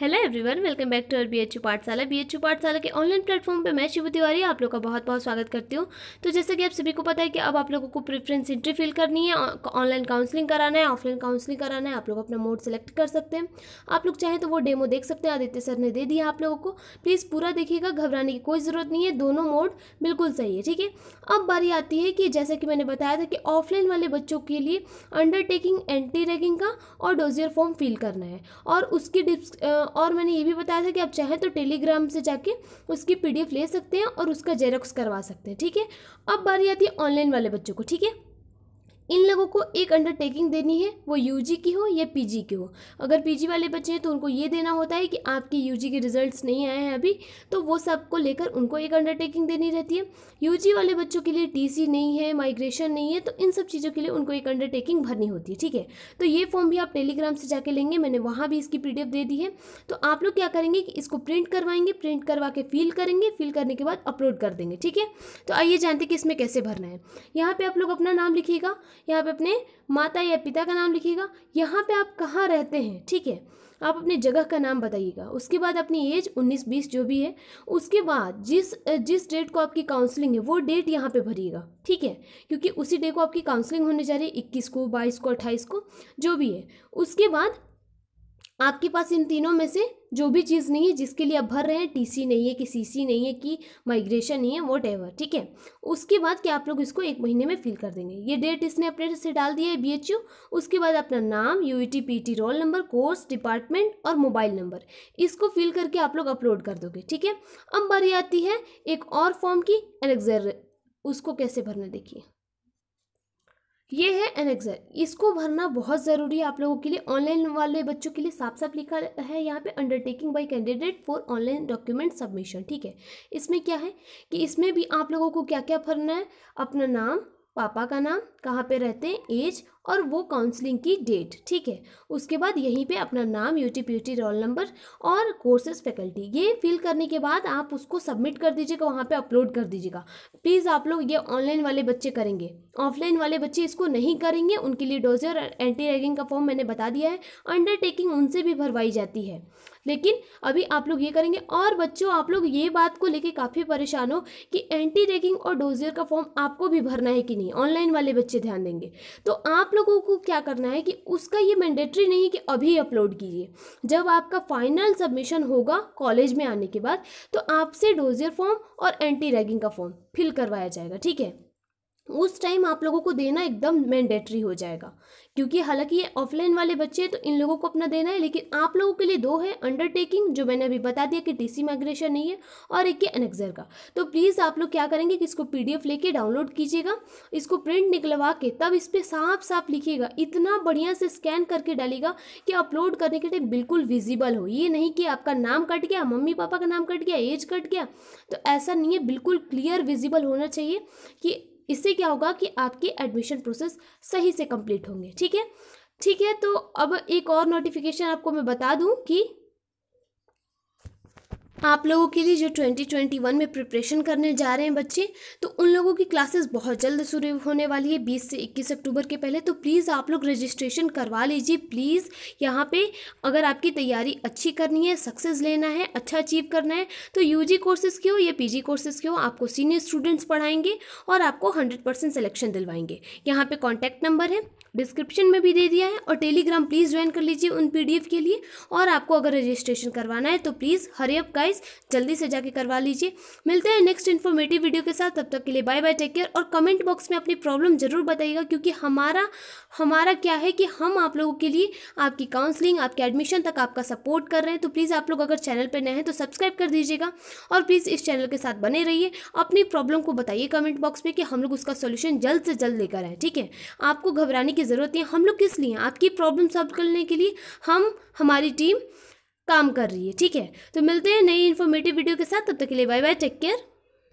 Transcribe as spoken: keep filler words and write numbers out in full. Hello everyone, welcome back to our BHU पाठशाला। BHU पाठशाला के ऑनलाइन प्लेटफॉर्म पे मैं शिव तिवारी आप लोग का बहुत बहुत स्वागत करती हूँ। तो जैसे कि आप सभी को पता है कि अब आप लोगों को प्रेफरेंस एंट्री फिल करनी है, ऑनलाइन काउंसलिंग कराना है, ऑफलाइन काउंसलिंग कराना है। आप लोग अपना मोड सेलेक्ट कर सकते हैं। आप लोग चाहें तो वो डेमो देख सकते हैं, आदित्य सर ने दे दिया आप लोगों को। प्लीज़ पूरा देखिएगा, घबराने की कोई ज़रूरत नहीं है। दोनों मोड बिल्कुल सही है, ठीक है। अब बारी आती है कि जैसा कि मैंने बताया था कि ऑफलाइन वाले बच्चों के लिए अंडरटेकिंग एंटी रैगिंग का और डोजियर फॉर्म फिल करना है, और उसकी और मैंने ये भी बताया था कि आप चाहें तो टेलीग्राम से जाके उसकी पीडीएफ ले सकते हैं और उसका जेरॉक्स करवा सकते हैं, ठीक है। अब बारी आती है ऑनलाइन वाले बच्चों को, ठीक है। इन लोगों को एक अंडरटेकिंग देनी है, वो यूजी की हो या पीजी की हो। अगर पीजी वाले बच्चे हैं तो उनको ये देना होता है कि आपकी यूजी के रिजल्ट्स नहीं आए हैं अभी, तो वो सबको लेकर उनको एक अंडरटेकिंग देनी रहती है। यूजी वाले बच्चों के लिए टीसी नहीं है, माइग्रेशन नहीं है, तो इन सब चीज़ों के लिए उनको एक अंडरटेकिंग भरनी होती है, ठीक है। तो ये फॉर्म भी आप टेलीग्राम से जाके लेंगे, मैंने वहाँ भी इसकी पीडीएफ दे दी है। तो आप लोग क्या करेंगे कि इसको प्रिंट करवाएंगे, प्रिंट करवा के फिल करेंगे, फिल करने के बाद अपलोड कर देंगे, ठीक है। तो आइए जानते हैं कि इसमें कैसे भरना है। यहाँ पर आप लोग अपना नाम लिखिएगा, यहाँ पे अपने माता या पिता का नाम लिखिएगा, यहाँ पे आप कहाँ रहते हैं, ठीक है। आप अपने जगह का नाम बताइएगा, उसके बाद अपनी एज उन्नीस बीस जो भी है, उसके बाद जिस जिस डेट को आपकी काउंसलिंग है वो डेट यहाँ पे भरिएगा, ठीक है, क्योंकि उसी डे को आपकी काउंसलिंग होने जा रही है, इक्कीस को, बाईस को, अट्ठाईस को, जो भी है। उसके बाद आपके पास इन तीनों में से जो भी चीज़ नहीं है जिसके लिए आप भर रहे हैं, टीसी नहीं है कि सीसी नहीं है कि माइग्रेशन नहीं है, व्हाटएवर, ठीक है। उसके बाद क्या आप लोग इसको एक महीने में फिल कर देंगे। ये डेट इसने अपने से डाल दिया है बीएचयू। उसके बाद अपना नाम, UET, PT, roll number, course, department और मोबाइल नंबर, इसको फिल करके आप लोग अपलोड कर दोगे, ठीक है। अब बारी आती है एक और फॉर्म की, एनेक्सर। उसको कैसे भरना देखिए, ये है एनेक्सर। इसको भरना बहुत ज़रूरी है आप लोगों के लिए। ऑनलाइन वाले बच्चों के लिए साफ साफ लिखा है यहाँ पे, undertaking by candidate for online document submission, ठीक है। इसमें क्या है कि इसमें भी आप लोगों को क्या क्या भरना है, अपना नाम, पापा का नाम, कहाँ पे रहते हैं, एज और वो काउंसलिंग की डेट, ठीक है। उसके बाद यहीं पे अपना नाम, यूटी, पीटी, रोल नंबर और कोर्सेज, फैकल्टी, ये फिल करने के बाद आप उसको सबमिट कर दीजिएगा, वहाँ पे अपलोड कर दीजिएगा। प्लीज़ आप लोग ये ऑनलाइन वाले बच्चे करेंगे, ऑफलाइन वाले बच्चे इसको नहीं करेंगे। उनके लिए डोजर और एंटी रैगिंग का फॉर्म मैंने बता दिया है, अंडरटेकिंग उनसे भी भरवाई जाती है, लेकिन अभी आप लोग ये करेंगे। और बच्चों, आप लोग ये बात को लेके काफ़ी परेशान हो कि एंटी रैगिंग और डोजियर का फॉर्म आपको भी भरना है कि नहीं, ऑनलाइन वाले बच्चे ध्यान देंगे। तो आप लोगों को क्या करना है कि उसका ये मैंडेटरी नहीं कि अभी अपलोड कीजिए। जब आपका फाइनल सबमिशन होगा कॉलेज में आने के बाद, तो आपसे डोजियर फॉर्म और एंटी रैगिंग का फॉर्म फिल करवाया जाएगा, ठीक है। उस टाइम आप लोगों को देना एकदम मैंडेटरी हो जाएगा, क्योंकि हालांकि ये ऑफलाइन वाले बच्चे हैं तो इन लोगों को अपना देना है, लेकिन आप लोगों के लिए दो है, अंडरटेकिंग जो मैंने अभी बता दिया कि टीसी माइग्रेशन नहीं है, और एक के एनेक्सर का। तो प्लीज़ आप लोग क्या करेंगे कि इसको पीडीएफ लेके डाउनलोड कीजिएगा, इसको प्रिंट निकलवा के तब इस पर साफ साफ लिखिएगा, इतना बढ़िया से स्कैन करके डालिएगा कि अपलोड करने के टाइम बिल्कुल विजिबल हो। ये नहीं कि आपका नाम कट गया, मम्मी पापा का नाम कट गया, एज कट गया, तो ऐसा नहीं है, बिल्कुल क्लियर विजिबल होना चाहिए। कि इससे क्या होगा कि आपके एडमिशन प्रोसेस सही से कंप्लीट होंगे, ठीक है, ठीक है। तो अब एक और नोटिफिकेशन आपको मैं बता दूं कि आप लोगों के लिए जो ट्वेंटी ट्वेंटी वन में प्रिपरेशन करने जा रहे हैं बच्चे, तो उन लोगों की क्लासेस बहुत जल्द शुरू होने वाली है, बीस से इक्कीस अक्टूबर के पहले। तो प्लीज़ आप लोग रजिस्ट्रेशन करवा लीजिए। प्लीज़ यहाँ पे अगर आपकी तैयारी अच्छी करनी है, सक्सेस लेना है, अच्छा अचीव करना है, तो यूजी कोर्सेज़ के हो या पीजी कोर्सेज़ के हो, आपको सीनियर स्टूडेंट्स पढ़ाएंगे और आपको हंड्रेड परसेंट सिलेक्शन दिलवाएंगे। यहाँ पर कॉन्टैक्ट नंबर है, डिस्क्रिप्शन में भी दे दिया है, और टेलीग्राम प्लीज़ ज्वाइन कर लीजिए उन पीडीएफ के लिए। और आपको अगर रजिस्ट्रेशन करवाना है तो प्लीज़ हरी अप गाइस, जल्दी से जाके करवा लीजिए। मिलते हैं नेक्स्ट इन्फॉर्मेटिव वीडियो के साथ, तब तक के लिए बाय बाय, टेक केयर। और कमेंट बॉक्स में अपनी प्रॉब्लम जरूर बताइएगा, क्योंकि हमारा हमारा क्या है कि हम आप लोगों के लिए आपकी काउंसलिंग, आपके एडमिशन तक आपका सपोर्ट कर रहे हैं। तो प्लीज़ आप लोग अगर चैनल पर नए हैं तो सब्सक्राइब कर दीजिएगा, और प्लीज़ इस चैनल के साथ बने रहिए। अपनी प्रॉब्लम को बताइए कमेंट बॉक्स में कि हम लोग उसका सोल्यूशन जल्द से जल्द लेकर आए, ठीक है। आपको घबराने की ज़रूरत नहीं है, हम लोग किस लिए, आपकी प्रॉब्लम सॉल्व करने के लिए हम, हमारी टीम काम कर रही है, ठीक है। तो मिलते हैं नई इन्फॉर्मेटिव वीडियो के साथ, तब तक के लिए बाय बाय, टेक केयर।